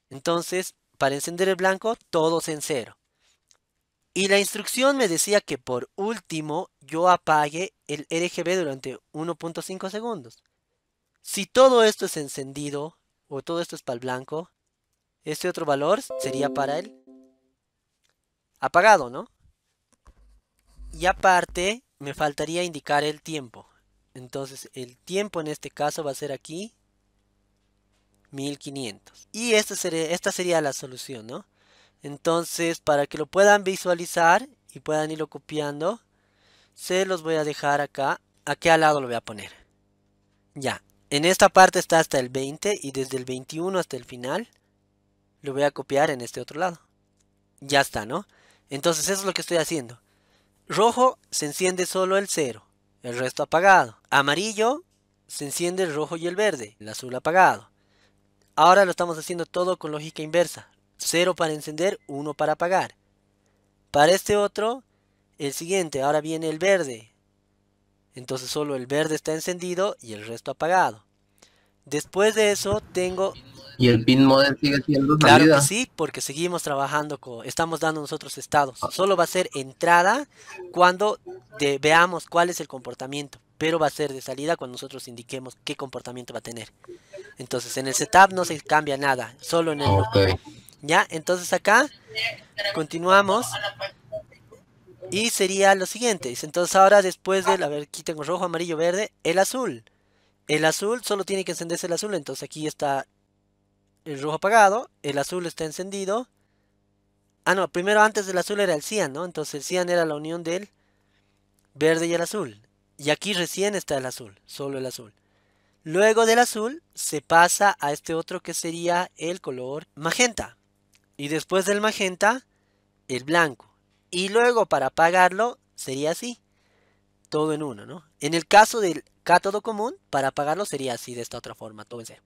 Entonces, para encender el blanco, todos en cero. Y la instrucción me decía que por último yo apague el R G B durante uno punto cinco segundos. Si todo esto es encendido o todo esto es para el blanco, este otro valor sería para el apagado, ¿no? Y aparte me faltaría indicar el tiempo. Entonces el tiempo en este caso va a ser aquí mil quinientos. Y esta sería, esta sería la solución, ¿no? Entonces, para que lo puedan visualizar y puedan irlo copiando, se los voy a dejar acá. Aquí al lado lo voy a poner. Ya, en esta parte está hasta el veinte y desde el veintiuno hasta el final lo voy a copiar en este otro lado. Ya está, ¿no? Entonces eso es lo que estoy haciendo. Rojo se enciende solo el cero, el resto apagado. Amarillo se enciende el rojo y el verde, el azul apagado. Ahora lo estamos haciendo todo con lógica inversa, cero para encender, uno para apagar. Para este otro, el siguiente, ahora viene el verde, entonces solo el verde está encendido y el resto apagado. Después de eso tengo... ¿Y el pin model sigue siendo salida? Claro que sí, porque seguimos trabajando, con, estamos dando nosotros estados. Solo va a ser entrada cuando de, veamos cuál es el comportamiento, pero va a ser de salida cuando nosotros indiquemos qué comportamiento va a tener. Entonces en el setup no se cambia nada, solo en el... Okay. Ya, entonces acá continuamos y sería lo siguiente. Entonces ahora después del, a ver, aquí tengo rojo, amarillo, verde, el azul. El azul solo tiene que encenderse el azul, entonces aquí está... el rojo apagado, el azul está encendido. Ah, no, primero antes del azul era el cian, ¿no? Entonces el cian era la unión del verde y el azul. Y aquí recién está el azul, solo el azul. Luego del azul se pasa a este otro que sería el color magenta. Y después del magenta, el blanco. Y luego para apagarlo sería así. Todo en uno, ¿no? En el caso del cátodo común, para apagarlo sería así, de esta otra forma, todo en cero.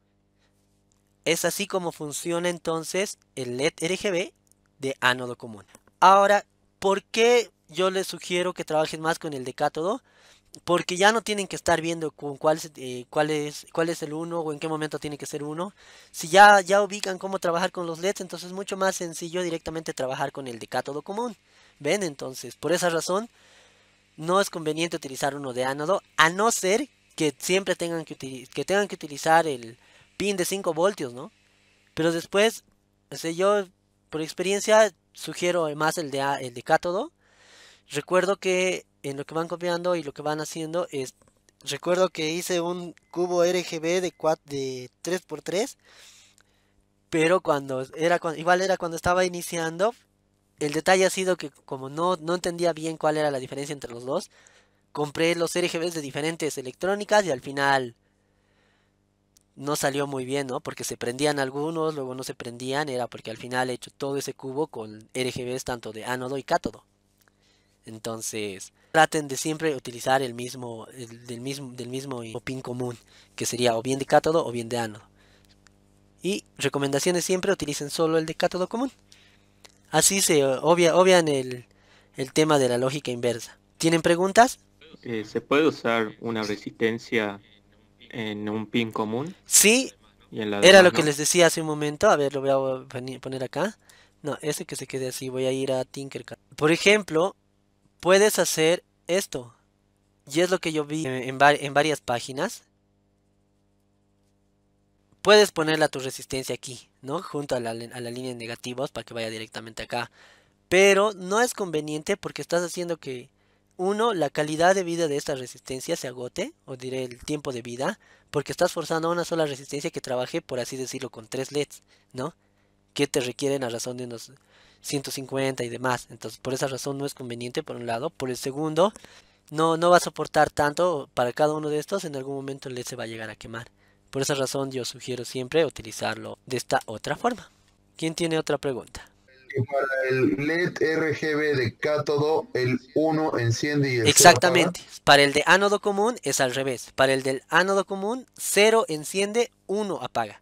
Es así como funciona entonces el L E D R G B de ánodo común. Ahora, ¿por qué yo les sugiero que trabajen más con el de cátodo? Porque ya no tienen que estar viendo con cuál, eh, cuál, es, cuál es el uno o en qué momento tiene que ser uno. Si ya, ya ubican cómo trabajar con los L E Ds, entonces es mucho más sencillo directamente trabajar con el de cátodo común. ¿Ven? Entonces, por esa razón, no es conveniente utilizar uno de ánodo, a no ser que siempre tengan que, que, tengan que utilizar el... pin de cinco voltios, ¿no? Pero después, o sea, yo por experiencia sugiero más el de, el de cátodo. Recuerdo que en lo que van copiando y lo que van haciendo es... Recuerdo que hice un cubo R G B de, cuatro, de tres por tres. Pero cuando era igual era cuando estaba iniciando. El detalle ha sido que como no, no entendía bien cuál era la diferencia entre los dos, compré los R G Bs de diferentes electrónicas y al final... no salió muy bien, ¿no? Porque se prendían algunos, luego no se prendían. Era porque al final he hecho todo ese cubo con R G Bs tanto de ánodo y cátodo. Entonces, traten de siempre utilizar el mismo, el, del mismo, del mismo pin común, que sería o bien de cátodo o bien de ánodo. Y recomendaciones siempre, utilicen solo el de cátodo común. Así se obvia, obvian el, el tema de la lógica inversa. ¿Tienen preguntas? Eh, ¿Se puede usar una resistencia en un pin común? Sí, y en la era lo no. que les decía hace un momento. A ver, lo voy a poner acá. No, ese que se quede así. Voy a ir a Tinkercad. Por ejemplo, puedes hacer esto. Y es lo que yo vi en, en, en varias páginas. Puedes ponerla tu resistencia aquí, ¿no? Junto a la, a la línea de negativos para que vaya directamente acá. Pero no es conveniente porque estás haciendo que... uno, la calidad de vida de esta resistencia se agote, o diré el tiempo de vida, porque estás forzando a una sola resistencia que trabaje, por así decirlo, con tres L E Ds, ¿no? Que te requieren a razón de unos ciento cincuenta y demás. Entonces, por esa razón no es conveniente, por un lado. Por el segundo, no, no va a soportar tanto para cada uno de estos, en algún momento el L E D se va a llegar a quemar. Por esa razón yo sugiero siempre utilizarlo de esta otra forma. ¿Quién tiene otra pregunta? Para el L E D R G B de cátodo, el uno enciende y el Exactamente. cero apaga. Para el de ánodo común es al revés. Para el del ánodo común, cero enciende, uno apaga.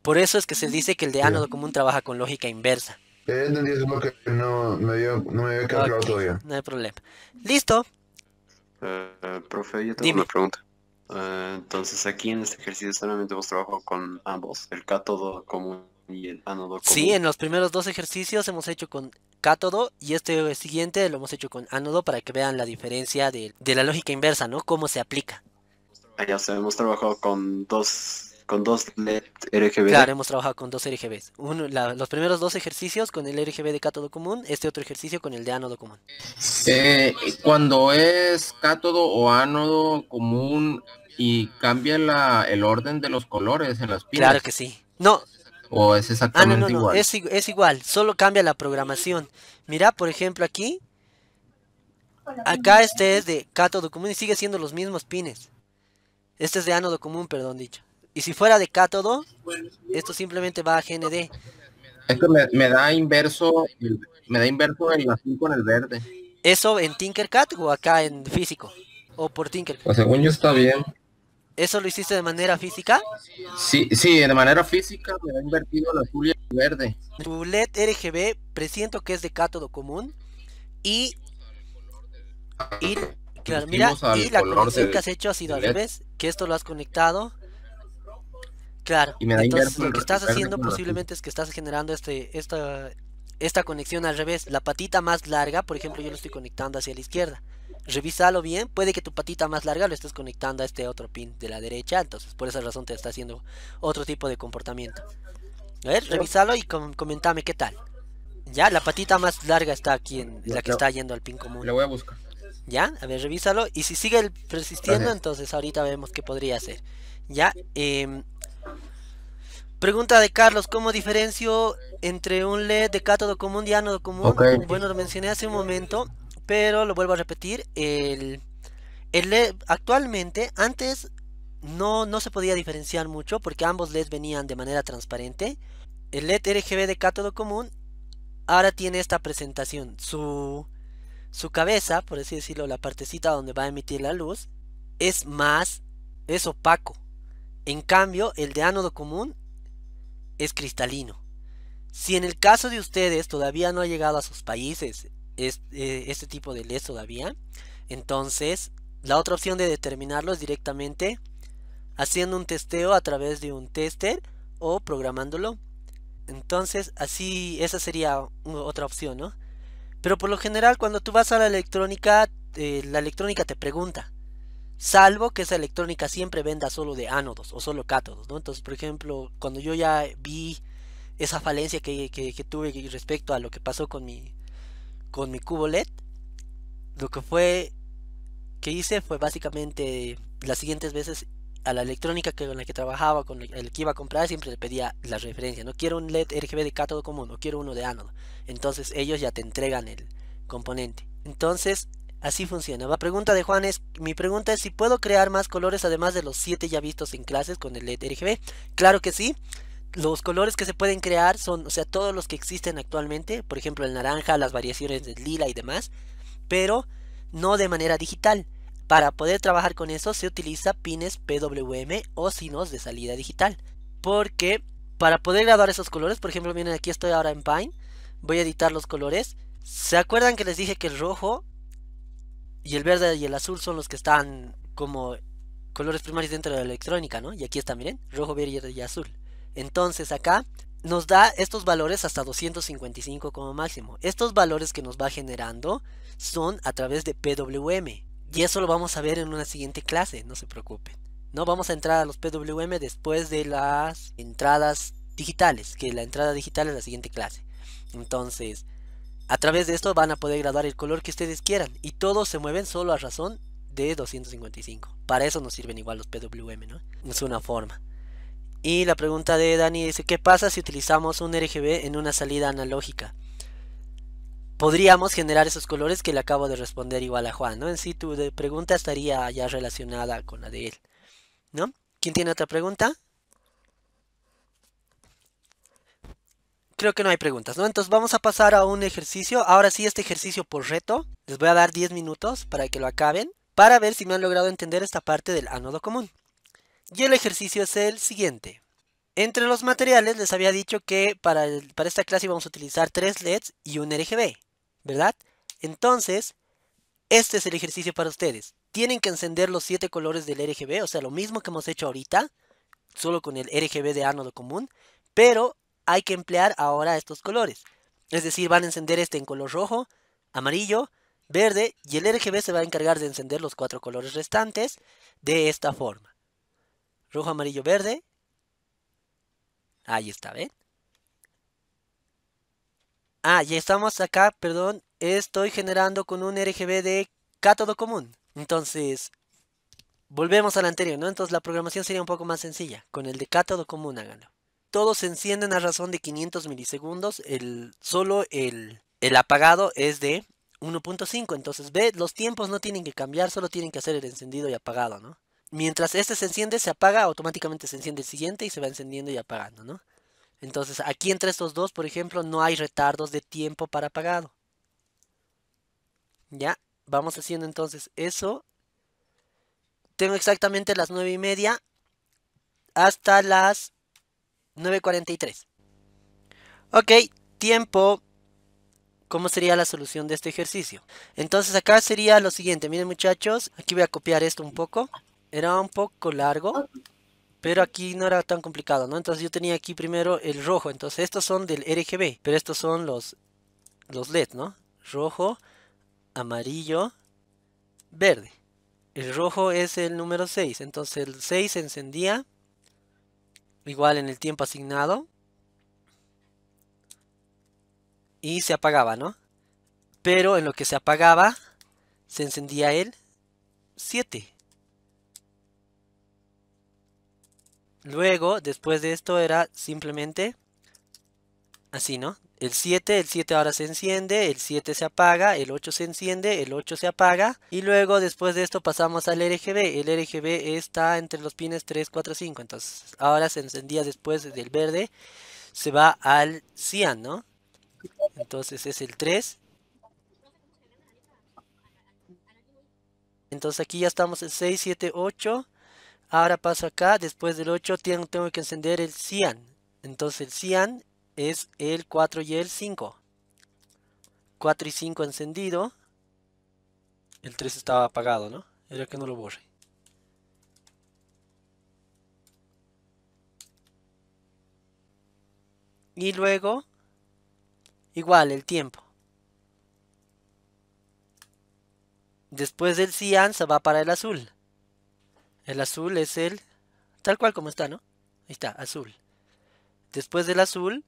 Por eso es que se dice que el de ánodo sí. común trabaja con lógica inversa. Eh, entendí eso porque no me había, no me había calculado okay. todavía. No hay problema. ¿Listo? Uh, profe, yo tengo Dime. una pregunta. Uh, entonces aquí en este ejercicio solamente hemos trabajado con ambos, el cátodo común y el ánodo común. Sí, en los primeros dos ejercicios hemos hecho con cátodo y este siguiente lo hemos hecho con ánodo para que vean la diferencia de, de la lógica inversa, ¿no? Cómo se aplica. Ah, ya, o sea, hemos trabajado con dos, con dos L E D R G B. Claro, hemos trabajado con dos R G Bs. Uno, la, los primeros dos ejercicios con el R G B de cátodo común, este otro ejercicio con el de ánodo común. Eh, cuando es cátodo o ánodo común y cambia la, el orden de los colores en las pilas. Claro que sí. No. ¿O es exactamente ah, no, no, no. igual? Es, es igual, solo cambia la programación. Mira, por ejemplo, aquí. Acá este es de cátodo común y sigue siendo los mismos pines. Este es de ánodo común, perdón dicho. Y si fuera de cátodo, esto simplemente va a G N D. Esto me, me da inverso me da inverso el azul con el verde. ¿Eso en Tinkercad o acá en físico? ¿O por Tinkercad? Pues según yo está bien. ¿Eso lo hiciste de manera física? Sí, sí, de manera física me ha invertido la azul y el verde. Tu L E D R G B presiento que es de cátodo común. Y, y claro, mira, y la conexión que has hecho ha sido al revés, que esto lo has conectado. Claro, y me da entonces lo que estás haciendo posiblemente es que estás generando este, esta, esta conexión al revés. La patita más larga, por ejemplo, yo lo estoy conectando hacia la izquierda. Revísalo bien, puede que tu patita más larga lo estés conectando a este otro pin de la derecha, entonces por esa razón te está haciendo otro tipo de comportamiento. A ver, revísalo y com comentame qué tal. Ya, la patita más larga está aquí, en la que está yendo al pin común. La voy a buscar. Ya, a ver, revísalo y si sigue persistiendo, gracias, entonces ahorita vemos qué podría hacer. Ya, eh, pregunta de Carlos, ¿cómo diferencio entre un L E D de cátodo común y ánodo común? Okay. Bueno, lo mencioné hace un momento, pero lo vuelvo a repetir, el, el L E D actualmente, antes no, no se podía diferenciar mucho porque ambos L E Ds venían de manera transparente. El L E D R G B de cátodo común ahora tiene esta presentación, su, su cabeza, por así decirlo, la partecita donde va a emitir la luz, es más, es opaco. En cambio, el de ánodo común es cristalino. Si en el caso de ustedes todavía no ha llegado a sus países Este, este tipo de L E D todavía, entonces la otra opción de determinarlo es directamente haciendo un testeo a través de un tester o programándolo. Entonces así, esa sería otra opción, ¿no? Pero por lo general cuando tú vas a la electrónica, eh, la electrónica te pregunta, salvo que esa electrónica siempre venda solo de ánodos o solo cátodos, ¿no? Entonces, por ejemplo, cuando yo ya vi esa falencia que, que, que tuve respecto a lo que pasó con mi con mi cubo L E D, lo que fue que hice fue básicamente las siguientes veces a la electrónica que, con la que trabajaba, con el que iba a comprar, siempre le pedía la referencia, no quiero un L E D R G B de cátodo común, no quiero uno de ánodo, entonces ellos ya te entregan el componente. Entonces así funciona. La pregunta de Juan es, mi pregunta es si puedo crear más colores además de los siete ya vistos en clases con el L E D R G B. Claro que sí. Los colores que se pueden crear son, o sea, todos los que existen actualmente, por ejemplo el naranja, las variaciones del lila y demás, pero no de manera digital. Para poder trabajar con eso se utiliza pines P W M o sinos de salida digital, porque para poder graduar esos colores, por ejemplo, miren, aquí estoy ahora en Paint, voy a editar los colores. ¿Se acuerdan que les dije que el rojo y el verde y el azul son los que están como colores primarios dentro de la electrónica, ¿no? Y aquí está, miren, rojo, verde y azul. Entonces acá nos da estos valores hasta doscientos cincuenta y cinco como máximo. Estos valores que nos va generando son a través de P W M. Y eso lo vamos a ver en una siguiente clase, no se preocupen. No vamos a entrar a los P W M después de las entradas digitales, que la entrada digital es la siguiente clase. Entonces, a través de esto van a poder graduar el color que ustedes quieran. Y todos se mueven solo a razón de doscientos cincuenta y cinco. Para eso nos sirven igual los P W M, ¿no? Es una forma. Y la pregunta de Dani dice, ¿qué pasa si utilizamos un R G B en una salida analógica? Podríamos generar esos colores que le acabo de responder igual a Juan, ¿no? En sí tu pregunta estaría ya relacionada con la de él, ¿no? ¿Quién tiene otra pregunta? Creo que no hay preguntas, ¿no? Entonces vamos a pasar a un ejercicio. Ahora sí, este ejercicio por reto. Les voy a dar diez minutos para que lo acaben, para ver si me han logrado entender esta parte del ánodo común. Y el ejercicio es el siguiente. Entre los materiales les había dicho que para, el, para esta clase íbamos a utilizar tres L E Ds y un R G B, ¿verdad? Entonces, este es el ejercicio para ustedes. Tienen que encender los siete colores del R G B, o sea, lo mismo que hemos hecho ahorita, solo con el R G B de ánodo común, pero hay que emplear ahora estos colores. Es decir, van a encender este en color rojo, amarillo, verde, y el R G B se va a encargar de encender los cuatro colores restantes de esta forma. Rojo, amarillo, verde. Ahí está, ¿ven? Ah, ya estamos acá, perdón. Estoy generando con un R G B de cátodo común. Entonces, volvemos al anterior, ¿no? Entonces la programación sería un poco más sencilla. Con el de cátodo común háganlo. Todos se encienden a razón de quinientos milisegundos. El, solo el, el apagado es de uno punto cinco. Entonces, ve, los tiempos no tienen que cambiar, solo tienen que hacer el encendido y apagado, ¿no? Mientras este se enciende, se apaga, automáticamente se enciende el siguiente y se va encendiendo y apagando, ¿no? Entonces, aquí entre estos dos, por ejemplo, no hay retardos de tiempo para apagado. Ya, vamos haciendo entonces eso. Tengo exactamente las nueve y media hasta las nueve cuarenta y tres. Ok, tiempo. ¿Cómo sería la solución de este ejercicio? Entonces acá sería lo siguiente. Miren muchachos, aquí voy a copiar esto un poco. Era un poco largo, pero aquí no era tan complicado, ¿no? Entonces yo tenía aquí primero el rojo. Entonces estos son del R G B, pero estos son los, los L E D, ¿no? Rojo, amarillo, verde. El rojo es el número seis. Entonces el seis se encendía igual en el tiempo asignado. Y se apagaba, ¿no? Pero en lo que se apagaba, se encendía el siete. Luego, después de esto era simplemente así, ¿no? El siete, el siete ahora se enciende, el siete se apaga, el ocho se enciende, el ocho se apaga. Y luego, después de esto, pasamos al R G B. El R G B está entre los pines tres, cuatro, cinco. Entonces, ahora se encendía después del verde. Se va al cian, ¿no? Entonces es el tres. Entonces aquí ya estamos en seis, siete, ocho. Ahora paso acá. Después del ocho tengo, tengo que encender el cian. Entonces el cian es el cuatro y el cinco. cuatro y cinco encendido. El tres estaba apagado, ¿no? Era que no lo borré. Y luego... igual el tiempo. Después del cian se va para el azul. El azul es el... tal cual como está, ¿no? Ahí está, azul. Después del azul...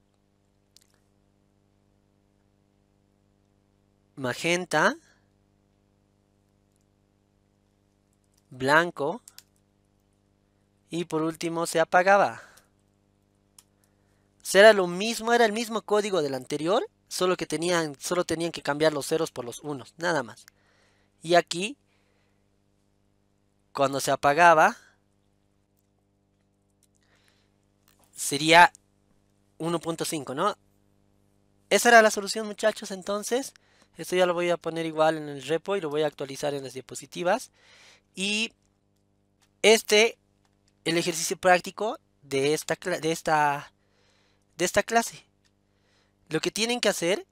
magenta. Blanco. Y por último se apagaba. Será lo mismo, era el mismo código del anterior. Solo que tenían, solo tenían que cambiar los ceros por los unos, nada más. Y aquí, cuando se apagaba, sería uno punto cinco, ¿no? Esa era la solución, muchachos, entonces. Esto ya lo voy a poner igual en el repo y lo voy a actualizar en las diapositivas. Y este, el ejercicio práctico de esta, de esta, de esta clase. Lo que tienen que hacer,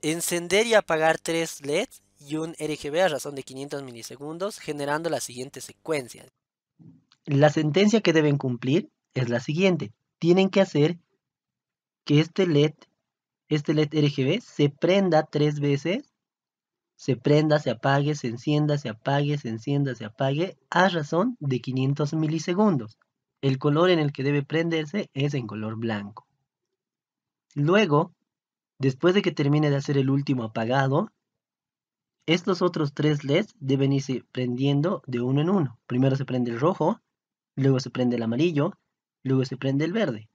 encender y apagar tres L E Ds y un R G B a razón de quinientos milisegundos, generando la siguiente secuencia. La sentencia que deben cumplir es la siguiente. Tienen que hacer que este L E D, este L E D R G B se prenda tres veces, se prenda, se apague, se encienda, se apague, se encienda, se apague, a razón de quinientos milisegundos. El color en el que debe prenderse es en color blanco. Luego, después de que termine de hacer el último apagado, estos otros tres L E Ds deben irse prendiendo de uno en uno. Primero se prende el rojo, luego se prende el amarillo, luego se prende el verde.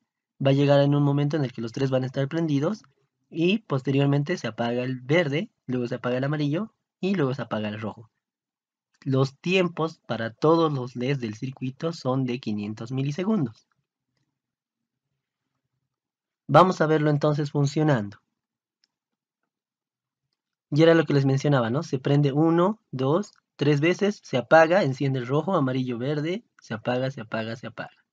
Va a llegar en un momento en el que los tres van a estar prendidos y posteriormente se apaga el verde, luego se apaga el amarillo y luego se apaga el rojo. Los tiempos para todos los L E Ds del circuito son de quinientos milisegundos. Vamos a verlo entonces funcionando. Y era lo que les mencionaba, ¿no? Se prende uno, dos, tres veces, se apaga, enciende el rojo, amarillo, verde, se apaga, se apaga, se apaga.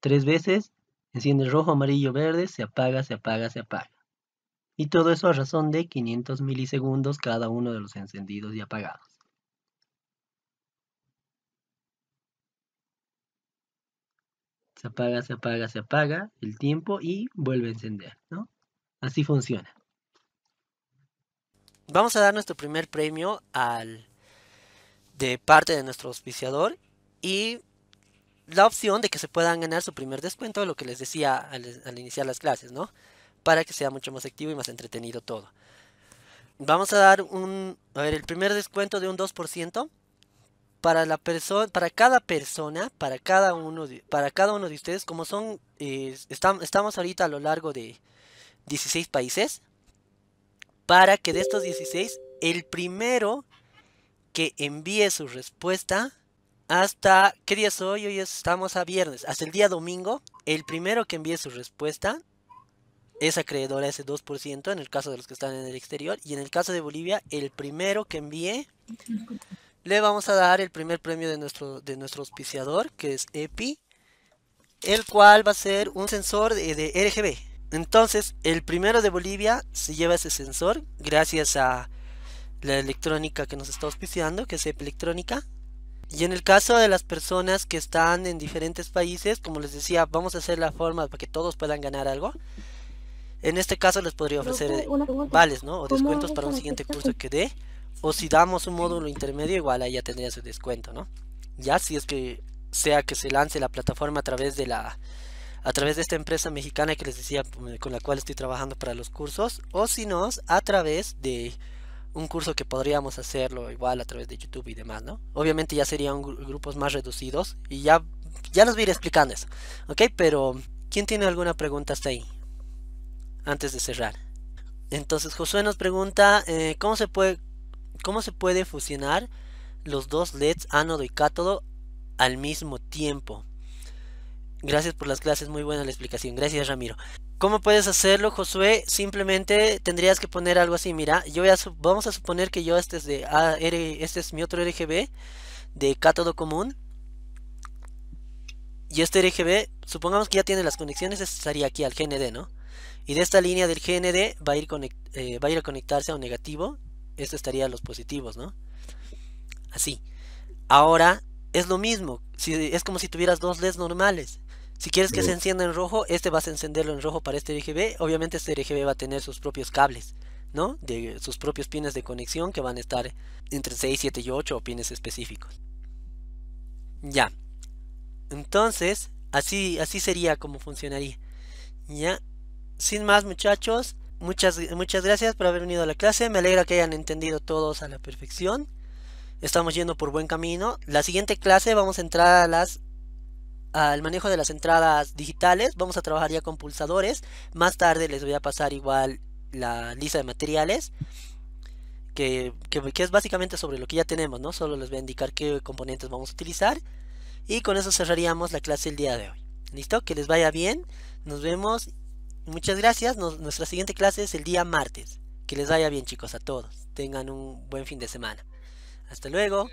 Tres veces, enciende el rojo, amarillo, verde, se apaga, se apaga, se apaga. Y todo eso a razón de quinientos milisegundos cada uno de los encendidos y apagados. Se apaga, se apaga, se apaga el tiempo y vuelve a encender, ¿no? Así funciona. Vamos a dar nuestro primer premio al de parte de nuestro auspiciador y la opción de que se puedan ganar su primer descuento, lo que les decía al, al iniciar las clases, ¿no? Para que sea mucho más activo y más entretenido todo. Vamos a dar un, a ver, el primer descuento de un dos por ciento. Para la persona, para cada persona, para cada uno de, para cada uno de ustedes, como son, eh, estamos, estamos ahorita a lo largo de dieciséis países, para que de estos dieciséis, el primero que envíe su respuesta, hasta, ¿qué día es hoy? Hoy estamos a viernes, hasta el día domingo, el primero que envíe su respuesta, es acreedor a ese dos por ciento, en el caso de los que están en el exterior, y en el caso de Bolivia, el primero que envíe Le vamos a dar el primer premio de nuestro, de nuestro auspiciador, que es E P I, el cual va a ser un sensor de, de R G B. Entonces, el primero de Bolivia se lleva ese sensor, gracias a la electrónica que nos está auspiciando, que es E P I Electrónica. Y en el caso de las personas que están en diferentes países, como les decía, vamos a hacer la forma para que todos puedan ganar algo. En este caso les podría ofrecer vales, ¿no? O descuentos para un siguiente curso que dé. O si damos un módulo intermedio, igual ahí ya tendría su descuento, ¿no? Ya si es que sea que se lance la plataforma a través de la a través de esta empresa mexicana que les decía, con la cual estoy trabajando para los cursos, o si no, a través de un curso que podríamos hacerlo igual a través de YouTube y demás, ¿no? Obviamente ya serían grupos más reducidos y ya, ya los voy a ir explicando eso, ¿ok? Pero, ¿quién tiene alguna pregunta hasta ahí? Antes de cerrar. Entonces, Josué nos pregunta, eh, ¿cómo se puede, cómo se puede fusionar los dos L E Ds, ánodo y cátodo, al mismo tiempo? Gracias por las clases, muy buena la explicación. Gracias, Ramiro. ¿Cómo puedes hacerlo, Josué? Simplemente tendrías que poner algo así. Mira, yo voy a vamos a suponer que yo este es, de a R este es mi otro R G B de cátodo común. Y este R G B, supongamos que ya tiene las conexiones, estaría aquí al G N D, ¿no? Y de esta línea del G N D va a ir, eh, va a, ir a conectarse a un negativo. Esto estaría los positivos, ¿no? Así. Ahora, es lo mismo. Si, es como si tuvieras dos L E Ds normales. Si quieres que se encienda en rojo, este vas a encenderlo en rojo para este R G B. Obviamente este R G B va a tener sus propios cables, ¿no? De sus propios pines de conexión que van a estar entre seis, siete y ocho o pines específicos. Ya. Entonces, así, así sería como funcionaría. Ya. Sin más, muchachos, muchas, muchas gracias por haber venido a la clase. Me alegra que hayan entendido todos a la perfección. Estamos yendo por buen camino. La siguiente clase vamos a entrar a las... al manejo de las entradas digitales. Vamos a trabajar ya con pulsadores. Más tarde les voy a pasar igual la lista de materiales que, que, que es básicamente sobre lo que ya tenemos, ¿no? Solo les voy a indicar qué componentes vamos a utilizar y con eso cerraríamos la clase el día de hoy. ¿Listo? Que les vaya bien, nos vemos, muchas gracias. Nos, nuestra siguiente clase es el día martes. Que les vaya bien, chicos, a todos. Tengan un buen fin de semana. Hasta luego.